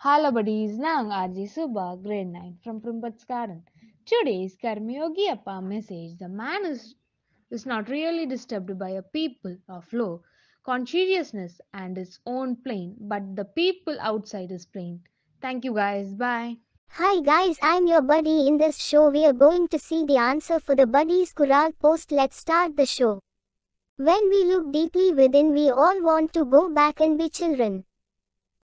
Hello buddies, Nanga Ajay Jashwan, grade 9 from Prim Buds Garden. Today's Karmiyogi Appa message, the man is not really disturbed by a people of low consciousness and his own plane, but the people outside his plane. Thank you guys, bye. Hi guys, I'm your buddy. In this show we are going to see the answer for the Buddy's Kural post. Let's start the show. When we look deeply within, we all want to go back and be children.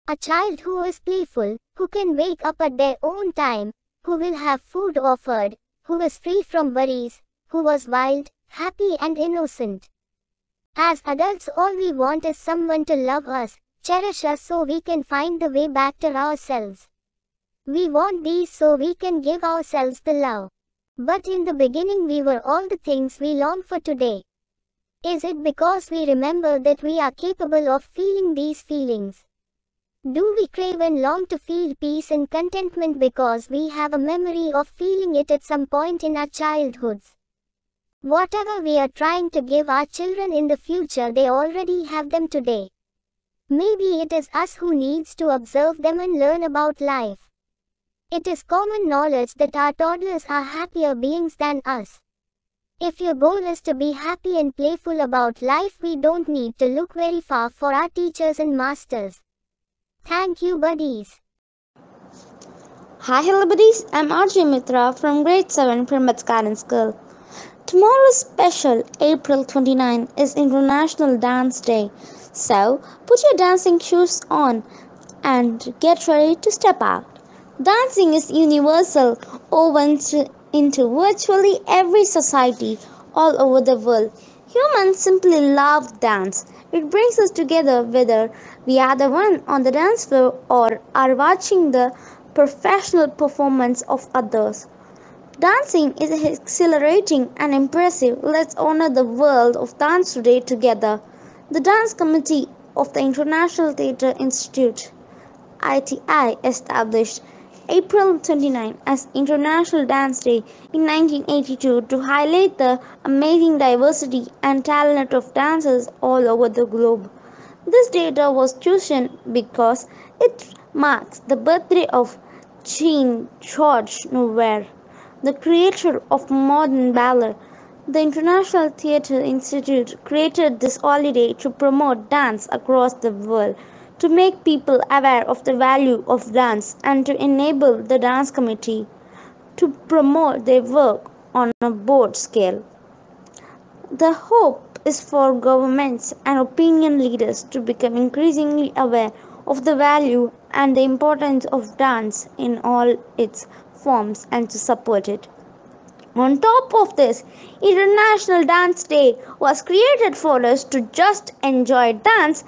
A child who is playful, who can wake up at their own time, who will have food offered, who is free from worries, who was wild, happy and innocent. As adults, all we want is someone to love us, cherish us so we can find the way back to ourselves. We want these so we can give ourselves the love. But in the beginning we were all the things we long for today. Is it because we remember that we are capable of feeling these feelings? Do we crave and long to feel peace and contentment because we have a memory of feeling it at some point in our childhoods? Whatever we are trying to give our children in the future, they already have them today. Maybe it is us who needs to observe them and learn about life. It is common knowledge that our toddlers are happier beings than us. If your goal is to be happy and playful about life, we don't need to look very far for our teachers and masters. Thank you buddies. Hi hello buddies, I'm Arjun Mitra from grade 7 Prim Buds Garden School. Tomorrow's special, April 29, is International Dance Day. So, put your dancing shoes on and get ready to step out. Dancing is universal, woven into virtually every society all over the world. Humans simply love dance. It brings us together whether we are the one on the dance floor or are watching the professional performance of others. Dancing is exhilarating and impressive. Let's honor the world of dance today together. The Dance Committee of the International Theatre Institute (ITI) established April 29 as International Dance Day in 1982 to highlight the amazing diversity and talent of dancers all over the globe. This date was chosen because it marks the birthday of Jean-Georges Noverre, the creator of modern ballet. The International Theatre Institute created this holiday to promote dance across the world, to make people aware of the value of dance and to enable the dance committee to promote their work on a broad scale. The hope is for governments and opinion leaders to become increasingly aware of the value and the importance of dance in all its forms and to support it. On top of this, International Dance Day was created for us to just enjoy dance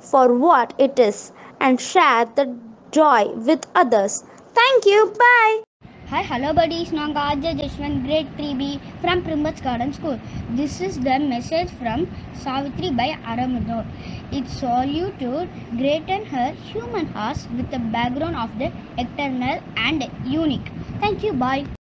for what it is and share the joy with others. Thank you, bye. Hi, hello buddies, Nanga Ajay Jashwan, grade 3B from Prim Buds Garden School. This is the message from Savitri by Aram Madhur. It's solitude greaten her human hearts with the background of the eternal and unique. Thank you, bye.